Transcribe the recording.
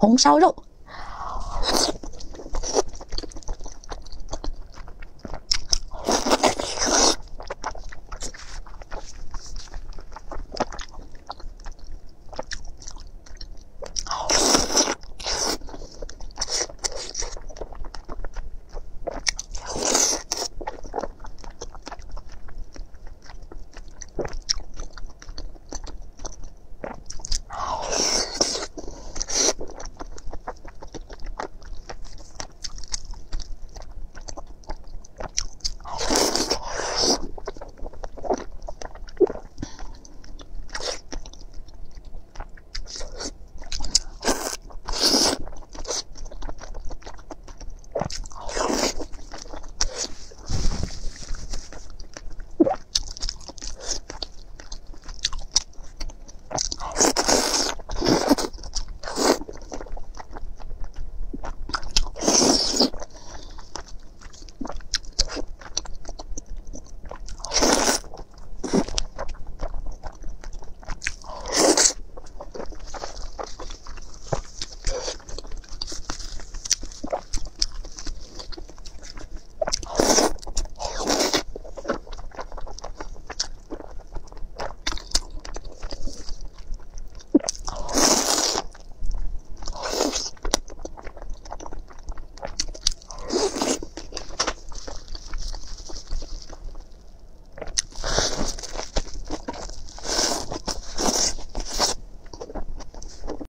红烧肉。